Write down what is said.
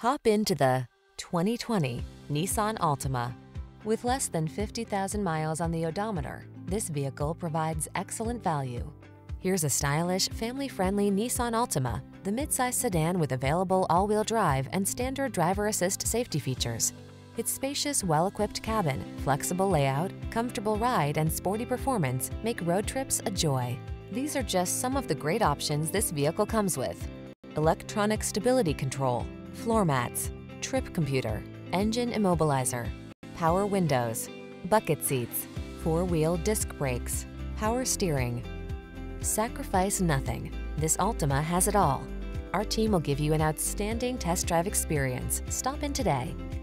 Hop into the 2020 Nissan Altima. With less than 50,000 miles on the odometer, this vehicle provides excellent value. Here's a stylish, family-friendly Nissan Altima, the midsize sedan with available all-wheel drive and standard driver assist safety features. Its spacious, well-equipped cabin, flexible layout, comfortable ride, and sporty performance make road trips a joy. These are just some of the great options this vehicle comes with: electronic stability control, floor mats, trip computer, engine immobilizer, power windows, bucket seats, four-wheel disc brakes, power steering. Sacrifice nothing. This Altima has it all. Our team will give you an outstanding test drive experience. Stop in today.